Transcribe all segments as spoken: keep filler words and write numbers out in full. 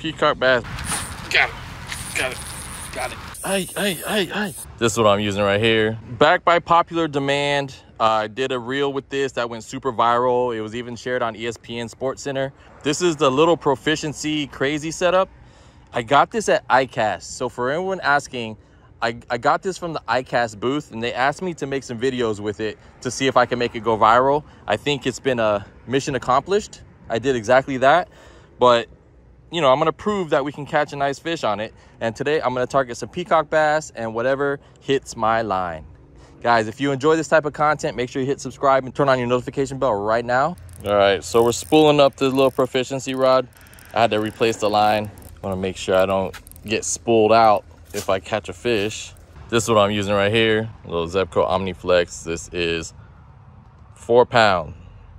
peacock bass. Got it, got it, got it. Hey, hey, hey, hey. This is what I'm using right here. Back by popular demand, I uh, did a reel with this that went super viral. It was even shared on E S P N Sports Center. This is the little proficiency crazy setup. I got this at iCast. So for anyone asking, I, I got this from the iCast booth, and they asked me to make some videos with it to see if I can make it go viral. I think it's been a mission accomplished. I did exactly that, but you know, I'm gonna prove that we can catch a nice fish on it. And today I'm gonna target some peacock bass and whatever hits my line. Guys, if you enjoy this type of content, make sure you hit subscribe and turn on your notification bell right now. All right, so we're spooling up this little proficiency rod. I had to replace the line. I wanna make sure I don't get spooled out if I catch a fish. This is what I'm using right here, a little Zebco OmniFlex. This is four pound.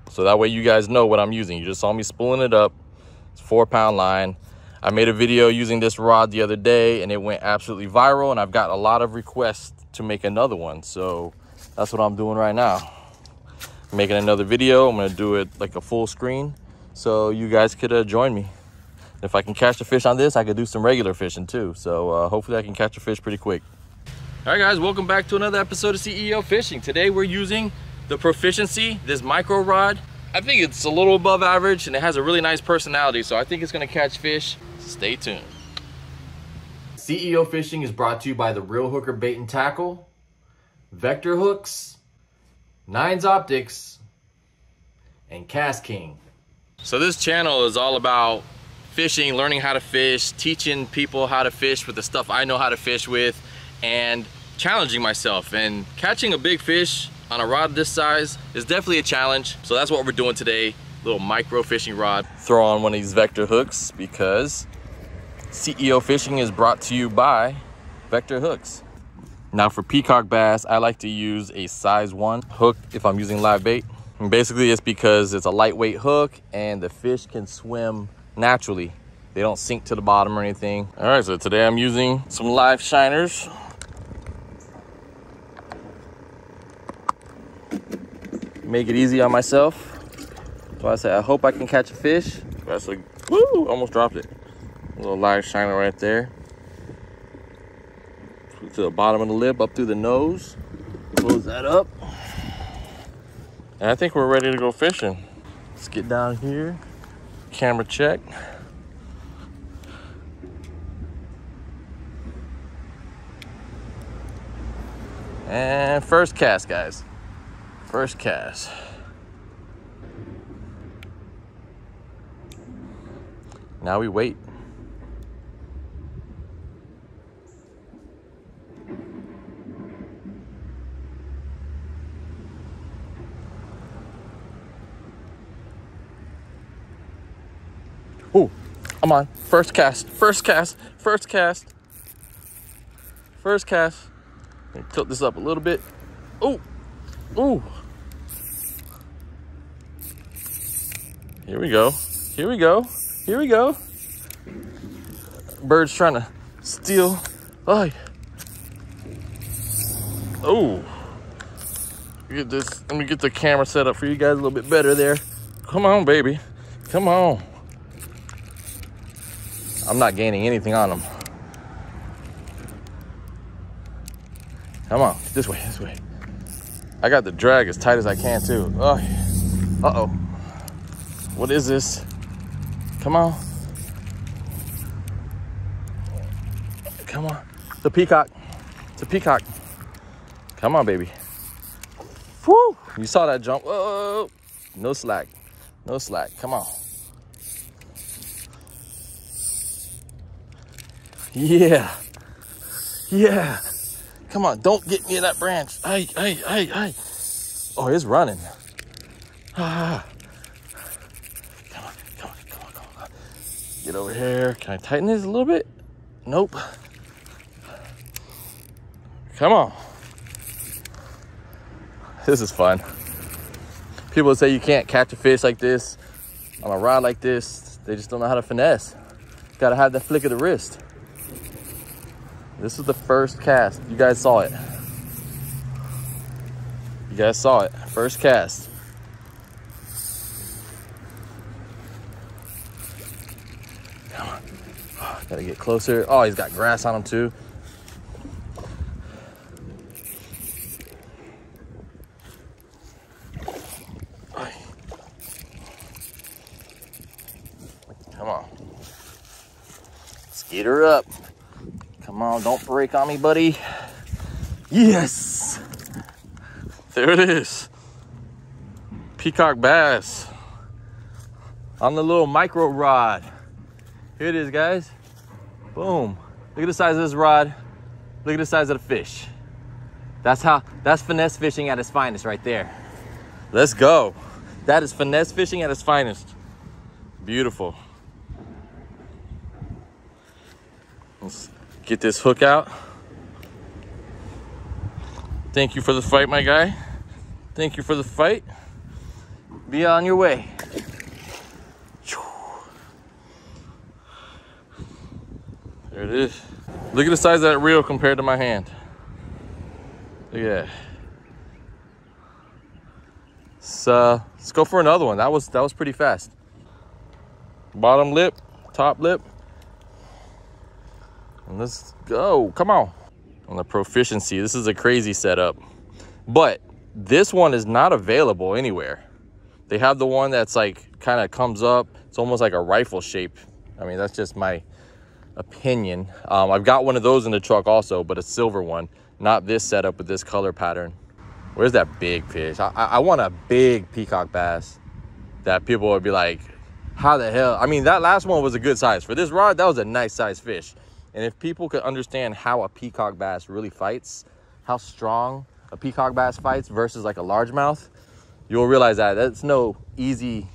So that way you guys know what I'm using. You just saw me spooling it up. It's a four pound line. I made a video using this rod the other day and it went absolutely viral, and I've got a lot of requests to make another one. So that's what I'm doing right now. I'm making another video. I'm gonna do it like a full screen so you guys could uh, join me. If I can catch a fish on this, I could do some regular fishing too. So uh, hopefully I can catch a fish pretty quick. All right guys, welcome back to another episode of C E O Fishing. Today we're using the Proficiency, this micro rod. I think it's a little above average and it has a really nice personality, so I think it's gonna catch fish. Stay tuned. C E O Fishing is brought to you by The Reel Hooker Bait and Tackle, Vector Hooks, Nines Optics, and Cast King. So this channel is all about fishing, learning how to fish, teaching people how to fish with the stuff I know how to fish with, and challenging myself. And catching a big fish on a rod this size is definitely a challenge. So that's what we're doing today. Little micro fishing rod. Throw on one of these Vector Hooks because C E O Fishing is brought to you by Vector Hooks. Now for peacock bass, I like to use a size one hook if I'm using live bait. And basically it's because it's a lightweight hook and the fish can swim naturally. They don't sink to the bottom or anything. All right, so today I'm using some live shiners. Make it easy on myself. So I say I hope I can catch a fish. That's like, woo, almost dropped it. A little live shiner right there. To the bottom of the lip, up through the nose. Close that up. And I think we're ready to go fishing. Let's get down here. Camera check. And first cast, guys. First cast. Now we wait. Oh, I'm on. First cast, first cast, first cast. First cast. Let me tilt this up a little bit. Oh, oh. Here we go, here we go, here we go. Bird's trying to steal. Oh, oh. Get this. Let me get the camera set up for you guys a little bit better there. Come on, baby, come on. I'm not gaining anything on them. Come on, this way, this way. I got the drag as tight as I can too. Oh, yeah. Uh-oh. What is this? Come on. Come on. It's a peacock. It's a peacock. Come on, baby. Woo! You saw that jump. Whoa! No slack. No slack. Come on. Yeah. Yeah. Come on. Don't get near that branch. Ay, ay, ay, ay. Oh, it's running. Ah. Get over here. Can I tighten this a little bit? Nope. Come on. This is fun. People say you can't catch a fish like this on a rod like this. They just don't know how to finesse. Gotta have that flick of the wrist. This is the first cast. You guys saw it. You guys saw it. First cast. Oh, gotta get closer. Oh, he's got grass on him too. Come on. Skeet her up. Come on, don't break on me, buddy. Yes! There it is. Peacock bass on the little micro rod. Here it is, guys. Boom. Look at the size of this rod. Look at the size of the fish. That's how, that's finesse fishing at its finest right there. Let's go. That is finesse fishing at its finest. Beautiful. Let's get this hook out. Thank you for the fight, my guy. Thank you for the fight. Be on your way. There it is. Look at the size of that reel compared to my hand. Look at that. So uh, let's go for another one. That was that was pretty fast. Bottom lip, top lip. And let's go. Come on. On the Proficiency, this is a crazy setup, but this one is not available anywhere. They have the one that's like kind of comes up. It's almost like a rifle shape. I mean, that's just my opinion. Um, I've got one of those in the truck also, but a silver one, not this setup with this color pattern. Where's that big fish? I, I, I want a big peacock bass that people would be like, how the hell? I mean, that last one was a good size. For this rod, that was a nice size fish. And if people could understand how a peacock bass really fights, how strong a peacock bass fights versus like a largemouth, you'll realize that that's no easy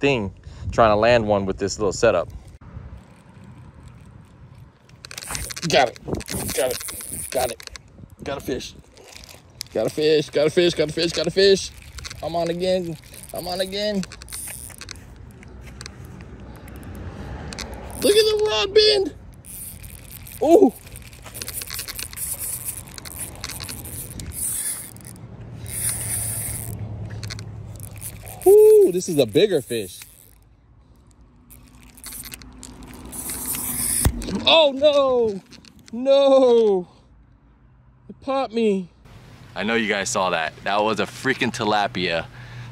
thing trying to land one with this little setup. Got it, got it, got it, got a fish, got a fish, got a fish, got a fish, got a fish. I'm on again, I'm on again. Look at the rod bend. Ooh. Ooh, this is a bigger fish. Oh no, no, it popped me. I know you guys saw that. That was a freaking tilapia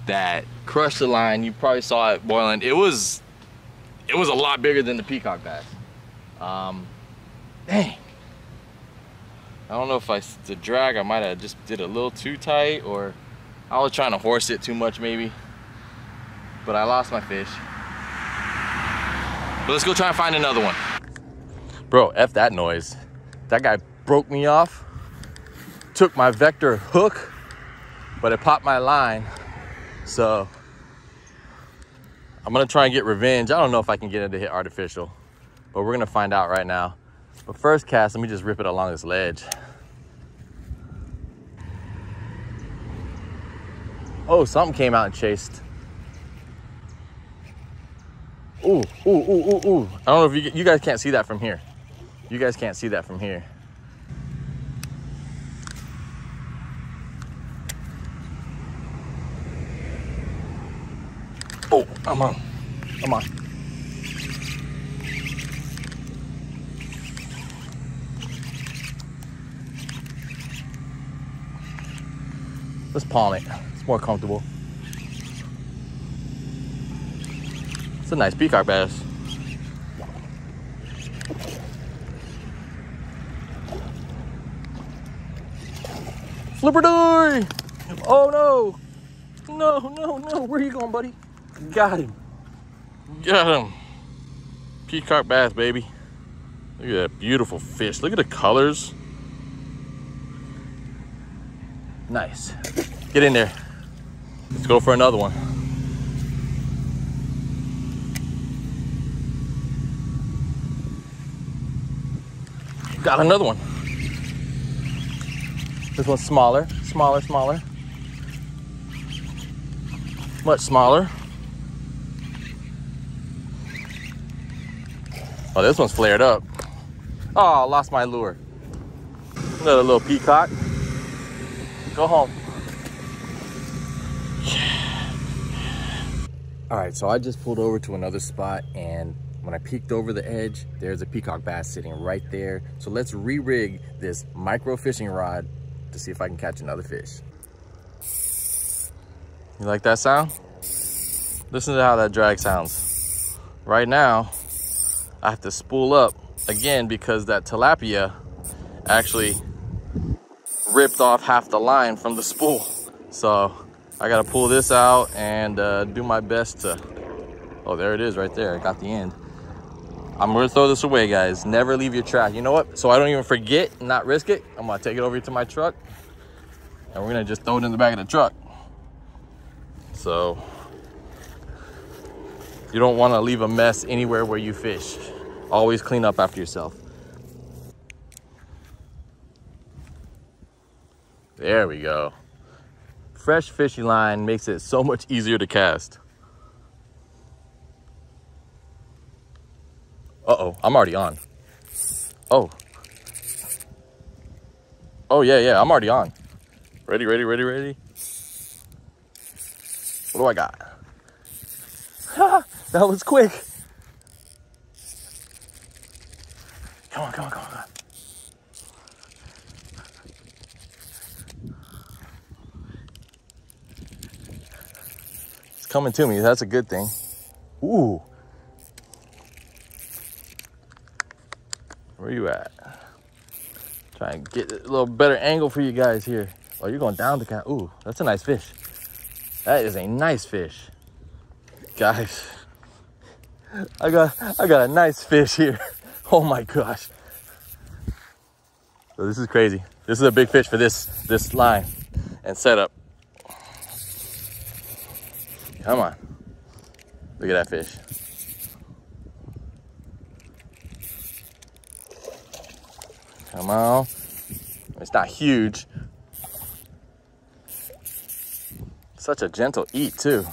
that crushed the line. You probably saw it boiling. It was, it was a lot bigger than the peacock bass. Um, Dang. I don't know if I, the drag, I might have just did a little too tight, or I was trying to horse it too much maybe, but I lost my fish. But let's go try and find another one. Bro, F that noise. That guy broke me off, took my Vector hook, but it popped my line. So I'm gonna try and get revenge. I don't know if I can get it to hit artificial, but we're gonna find out right now. But first cast, let me just rip it along this ledge. Oh, something came out and chased. Ooh, ooh, ooh, ooh, ooh. I don't know if you, you guys can't see that from here. You guys can't see that from here. Oh, I'm on, I'm on. Let's palm it. It's more comfortable. It's a nice peacock bass. Flipperdory! Oh no! No, no, no! Where are you going, buddy? Got him. Got him. Peacock bass, baby. Look at that beautiful fish. Look at the colors. Nice. Get in there. Let's go for another one. Got another one. This one's smaller, smaller, smaller. Much smaller. Oh, this one's flared up. Oh, I lost my lure. Another little peacock. Go home. Yeah. All right, so I just pulled over to another spot and When I peeked over the edge, there's a peacock bass sitting right there. So let's re-rig this micro fishing rod to see if I can catch another fish. You like that sound? Listen to how that drag sounds. Right now, I have to spool up again because that tilapia actually ripped off half the line from the spool. So I gotta pull this out and uh, do my best to, oh, there it is right there. I got the end. I'm gonna throw this away, guys. Never leave your track. You know what? So I don't even forget and not risk it, I'm gonna take it over to my truck and we're gonna just throw it in the back of the truck. So you don't wanna leave a mess anywhere where you fish. Always clean up after yourself. There we go. Fresh fishing line makes it so much easier to cast. Uh-oh, I'm already on. Oh. Oh, yeah, yeah, I'm already on. Ready, ready, ready, ready. What do I got? Ah, that was quick. Come on, come on, come on, come on. Coming to me, that's a good thing. Ooh. Where you at? Try and get a little better angle for you guys here. Oh, you're going down the cat. Ooh, that's a nice fish. That is a nice fish. Guys, I got I got a nice fish here. Oh my gosh. So this is crazy. This is a big fish for this this line and setup. Come on. Look at that fish. Come on. It's not huge. Such a gentle eat, too.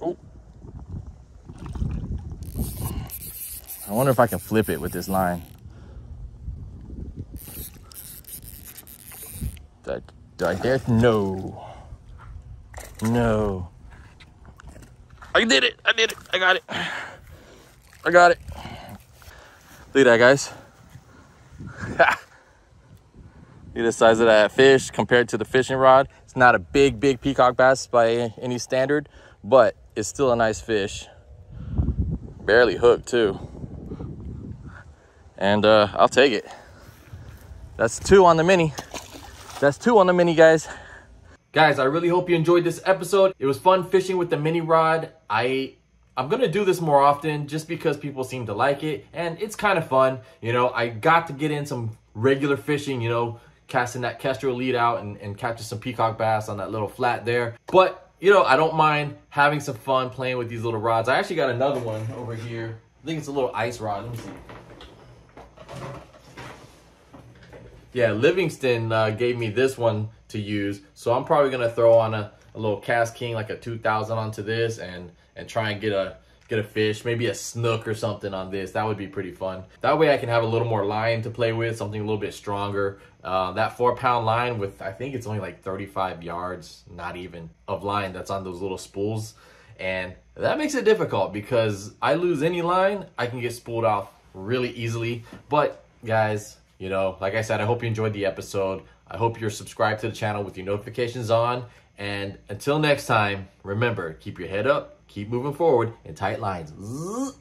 Oh. I wonder if I can flip it with this line. That Right there? No. No. I did it. I did it. I got it. I got it. Look at that, guys. Look at the size of that fish compared to the fishing rod. It's not a big, big peacock bass by any standard, but it's still a nice fish. Barely hooked, too. And uh, I'll take it. That's two on the mini. That's two on the mini, guys. Guys, I really hope you enjoyed this episode. It was fun fishing with the mini rod. I, I'm gonna do this more often just because people seem to like it and it's kind of fun. You know, I got to get in some regular fishing, you know, casting that Kestrel lead out and, and catching some peacock bass on that little flat there. But, you know, I don't mind having some fun playing with these little rods. I actually got another one over here. I think it's a little ice rod, let me see. Yeah, Livingston uh, gave me this one to use, so I'm probably gonna throw on a, a little Cast King, like a two thousand onto this, and and try and get a get a fish, maybe a snook or something on this. That would be pretty fun. That way I can have a little more line to play with, something a little bit stronger. Uh, that four pound line with, I think it's only like thirty-five yards, not even, of line that's on those little spools, and that makes it difficult because I lose any line, I can get spooled off really easily. But guys, you know, like I said, I hope you enjoyed the episode. I hope you're subscribed to the channel with your notifications on. And until next time, remember, keep your head up, keep moving forward in tight lines.